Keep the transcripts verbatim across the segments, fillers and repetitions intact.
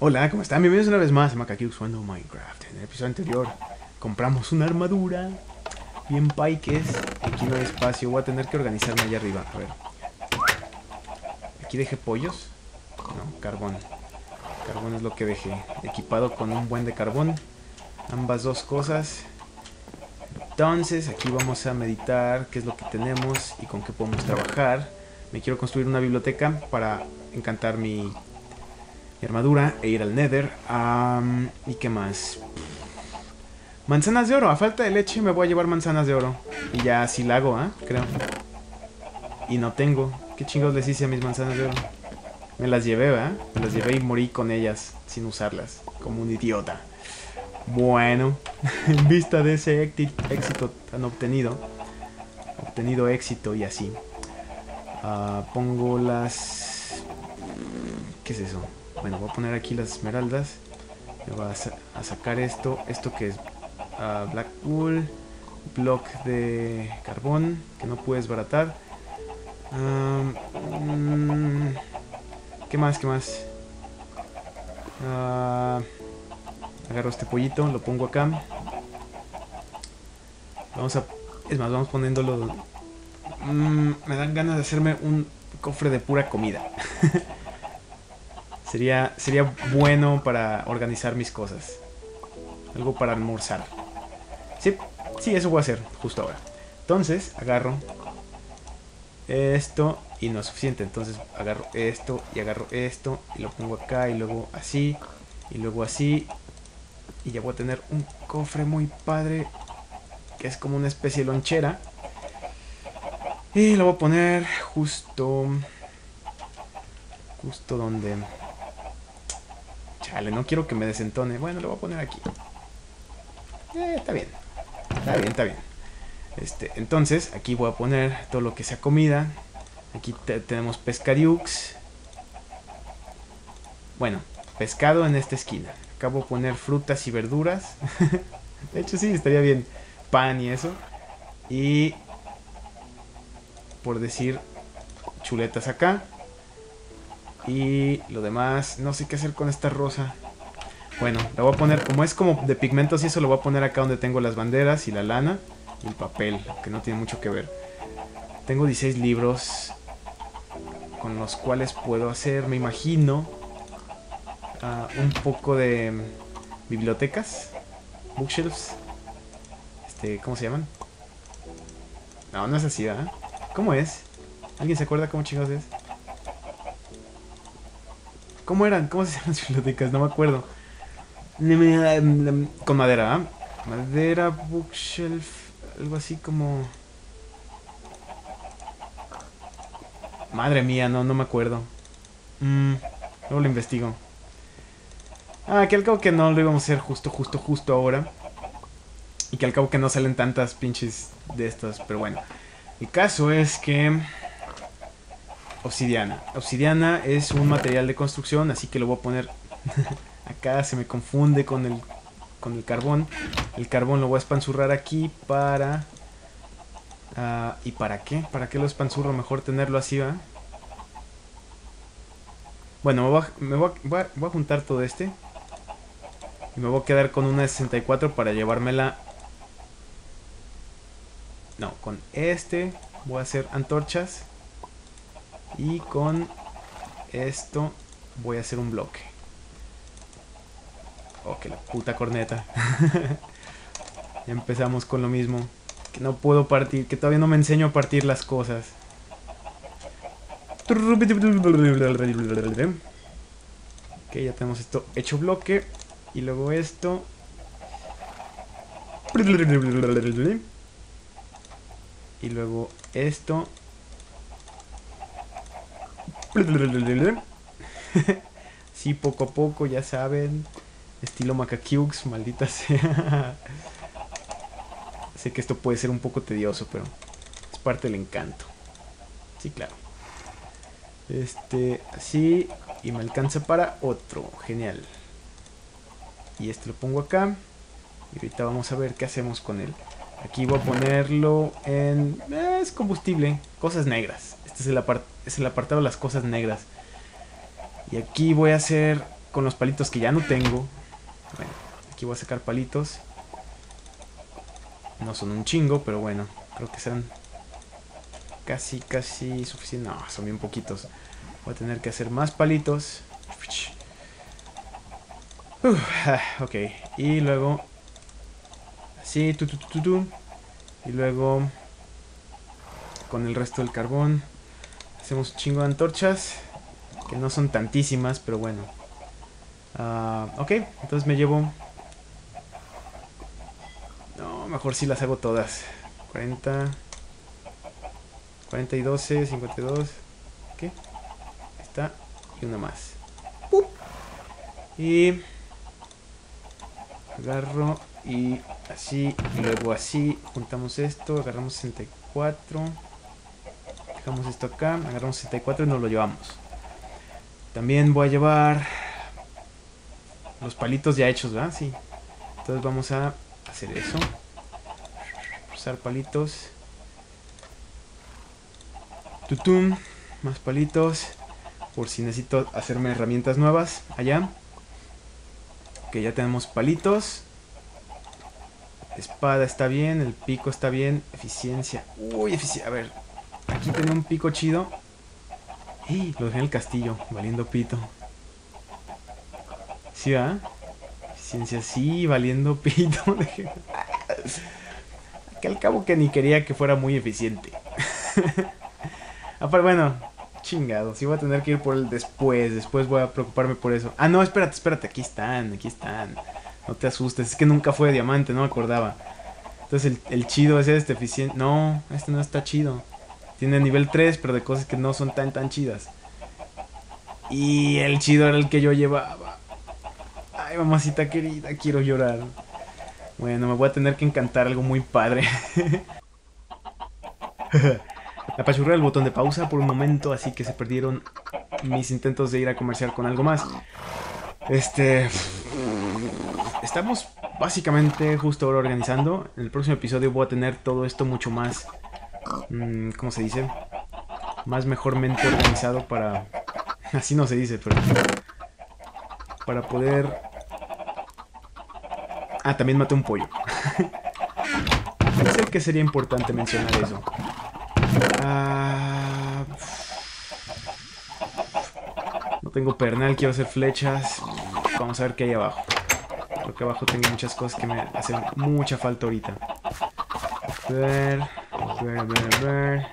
Hola, ¿cómo están? Bienvenidos una vez más a Macakiux jugando Minecraft. En el episodio anterior compramos una armadura bien paikes. Aquí no hay espacio, voy a tener que organizarme allá arriba. A ver. Aquí dejé pollos. No, carbón. Carbón es lo que dejé. Equipado con un buen de carbón. Ambas dos cosas. Entonces aquí vamos a meditar qué es lo que tenemos y con qué podemos trabajar. Me quiero construir una biblioteca para encantar mi... Mi armadura e ir al Nether. Um, ¿Y qué más? Manzanas de oro. A falta de leche me voy a llevar manzanas de oro. Y ya así la hago, ¿eh? Creo. Y no tengo. ¿Qué chingos les hice a mis manzanas de oro? Me las llevé, ¿verdad? Me las llevé y morí con ellas sin usarlas. Como un idiota. Bueno. En vista de ese éxito tan obtenido. Obtenido éxito y así. Uh, pongo las... ¿Qué es eso? Bueno, voy a poner aquí las esmeraldas. Me voy a, sa a sacar esto. Esto que es uh, Blackpool. Block de carbón. Que no puedes baratar. Uh, mm, ¿Qué más? ¿Qué más? Uh, agarro este pollito. Lo pongo acá. Vamos a... Es más, vamos poniéndolo... Mm, me dan ganas de hacerme un cofre de pura comida. Sería, sería bueno para organizar mis cosas. Algo para almorzar. Sí, sí, eso voy a hacer justo ahora. Entonces, agarro esto y no es suficiente. Entonces, agarro esto y agarro esto y lo pongo acá y luego así y luego así. Y ya voy a tener un cofre muy padre que es como una especie de lonchera. Y lo voy a poner justo... Justo donde... Chale, no quiero que me desentone. Bueno, lo voy a poner aquí. Eh, está bien. Está bien, está bien. Este, entonces, aquí voy a poner todo lo que sea comida. Aquí te tenemos pescariux. Bueno, pescado en esta esquina. Acá voy a poner frutas y verduras. De hecho, sí, estaría bien. Pan y eso. Y... Por decir, chuletas acá. Y lo demás, no sé qué hacer con esta rosa. Bueno, la voy a poner, como es como de pigmentos y eso, lo voy a poner acá donde tengo las banderas y la lana. Y el papel, que no tiene mucho que ver. Tengo dieciséis libros con los cuales puedo hacer, me imagino, uh, un poco de bibliotecas. Bookshelves. Este, ¿cómo se llaman? No, no es así, ¿eh? ¿Cómo es? ¿Alguien se acuerda cómo chingados es? ¿Cómo eran? ¿Cómo se llaman las bibliotecas? No me acuerdo. Con madera, ¿ah? ¿eh? Madera, bookshelf, algo así como... Madre mía, no, no me acuerdo. Mm, luego lo investigo. Ah, que al cabo que no lo íbamos a hacer justo, justo, justo ahora. Y que al cabo que no salen tantas pinches de estas, pero bueno. El caso es que... Obsidiana. Obsidiana es un material de construcción, así que lo voy a poner acá, se me confunde con el, con el carbón. El carbón lo voy a espanzurrar aquí para... Uh, ¿Y para qué? ¿Para qué lo espanzurro? Mejor tenerlo así, ¿va? Bueno, me, voy a, me voy, a, voy, a, voy a juntar todo este. Y me voy a quedar con una de sesenta y cuatro para llevármela... No, con este voy a hacer antorchas. Y con esto voy a hacer un bloque. Oh, que la puta corneta. Ya empezamos con lo mismo. Que no puedo partir, que todavía no me enseño a partir las cosas. Ok, ya tenemos esto hecho bloque. Y luego esto. Y luego esto. Sí, poco a poco, ya saben. Estilo Macakiux, maldita sea. Sé que esto puede ser un poco tedioso, pero es parte del encanto. Sí, claro. Este, así. Y me alcanza para otro. Genial. Y este lo pongo acá. Y ahorita vamos a ver qué hacemos con él. Aquí voy a ponerlo en... Eh, es combustible. Cosas negras. Este es el, apart es el apartado de las cosas negras. Y aquí voy a hacer con los palitos que ya no tengo. Bueno, aquí voy a sacar palitos. No son un chingo, pero bueno, creo que sean casi, casi suficientes. No, son bien poquitos. Voy a tener que hacer más palitos. Uf, ok, y luego así, tu, tu, tu, tu, tu. Y luego con el resto del carbón hacemos un chingo de antorchas, que no son tantísimas, pero bueno. Uh, ok, entonces me llevo... No, mejor si sí las hago todas. cuarenta, cuarenta y doce, cincuenta y dos. ¿Qué? Ahí está. Y una más. ¡Pup! Y... agarro y así, y luego así. Juntamos esto, agarramos sesenta y cuatro. Dejamos esto acá, agarramos sesenta y cuatro y nos lo llevamos. También voy a llevar los palitos ya hechos, ¿verdad? Sí. Entonces vamos a hacer eso. Usar palitos. Tutum. Más palitos. Por si necesito hacerme herramientas nuevas allá. Ok, ya tenemos palitos. Espada está bien, el pico está bien. Eficiencia. Uy, eficiencia. A ver, aquí tenía un pico chido. ¡Eh! Lo dejé en el castillo, valiendo pito. ¿Sí, va? Eficiencia, sí, valiendo pito. Que al cabo que ni quería que fuera muy eficiente. Aparte, bueno, chingado. Sí voy a tener que ir por el después. Después voy a preocuparme por eso. Ah, no, espérate, espérate. Aquí están, aquí están. No te asustes. Es que nunca fue de diamante, no me acordaba. Entonces el, el chido es este, eficiente. No, este no está chido. Tiene nivel tres, pero de cosas que no son tan tan chidas. Y el chido era el que yo llevaba. Ay, mamacita querida, quiero llorar. Bueno, me voy a tener que encantar algo muy padre. Apachurré el botón de pausa por un momento, así que se perdieron mis intentos de ir a comerciar con algo más. Este... Estamos básicamente justo ahora organizando. En el próximo episodio voy a tener todo esto mucho más... ¿Cómo se dice? Más mejormente organizado para... Así no se dice, pero... Para poder... Ah, también maté un pollo. Pensé que sería importante mencionar eso. Ah... No tengo pernal, quiero hacer flechas. Vamos a ver qué hay abajo. Creo que abajo tengo muchas cosas que me hacen mucha falta ahorita. A ver... A ver, a ver, a ver.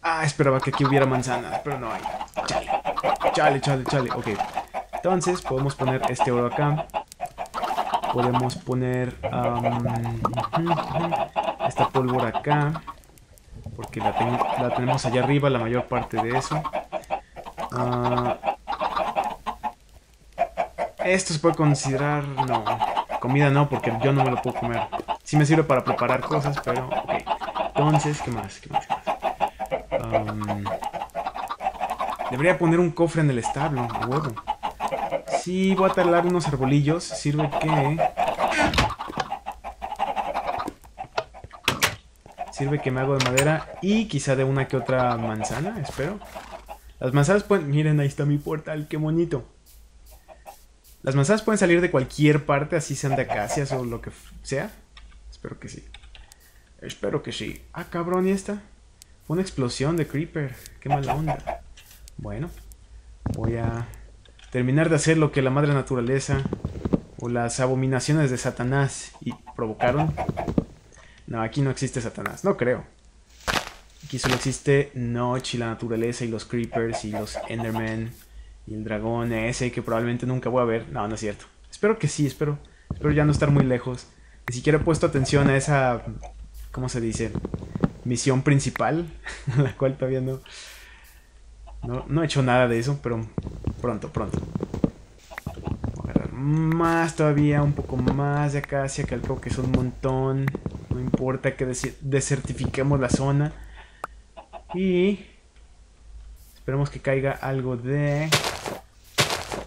Ah, esperaba que aquí hubiera manzanas, pero no hay. Chale, chale, chale, chale. Ok, entonces podemos poner este oro acá. Podemos poner um, esta pólvora acá, porque la, ten la tenemos allá arriba, la mayor parte de eso. uh, Esto se puede considerar... No, comida no, porque yo no me lo puedo comer. Sí me sirve para preparar cosas, pero... Ok. Entonces, ¿qué más? ¿Qué más? ¿Qué más? Um, debería poner un cofre en el establo, huevo. Sí, voy a talar unos arbolillos. Sirve que... Sirve que me hago de madera y quizá de una que otra manzana, espero. Las manzanas pueden... Miren, ahí está mi portal, qué bonito. Las manzanas pueden salir de cualquier parte, así sean de acacias o lo que sea. Espero que sí. Espero que sí. Ah, cabrón, ¿y esta? Fue una explosión de Creeper. Qué mala onda. Bueno, voy a terminar de hacer lo que la madre naturaleza o las abominaciones de Satanás y provocaron. No, aquí no existe Satanás. No creo. Aquí solo existe Notch y la naturaleza y los Creepers y los Endermen y el dragón ese que probablemente nunca voy a ver. No, no es cierto. Espero que sí, espero. Espero ya no estar muy lejos. Ni siquiera he puesto atención a esa, ¿cómo se dice? Misión principal, la cual todavía no, no, no he hecho nada de eso, pero pronto, pronto. Voy a agarrar más todavía, un poco más de acá, hacia acá, creo que es un montón. No importa que desertifiquemos la zona. Y esperemos que caiga algo de...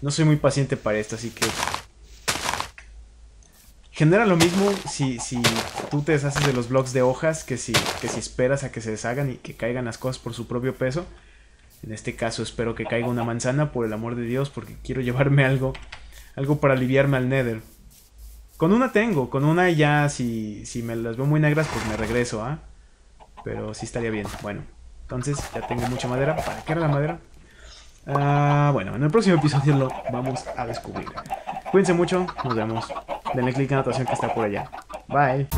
No soy muy paciente para esto, así que... Genera lo mismo si, si tú te deshaces de los bloques de hojas que si, que si esperas a que se deshagan y que caigan las cosas por su propio peso. En este caso espero que caiga una manzana, por el amor de Dios, porque quiero llevarme algo, algo para aliviarme al Nether. Con una tengo, con una ya si, si me las veo muy negras pues me regreso, ¿ah? ¿eh? Pero sí estaría bien. Bueno, entonces ya tengo mucha madera. ¿Para qué era la madera? Ah, bueno, en el próximo episodio lo vamos a descubrir. Cuídense mucho, nos vemos. Denle click a la notificación que está por allá. Bye.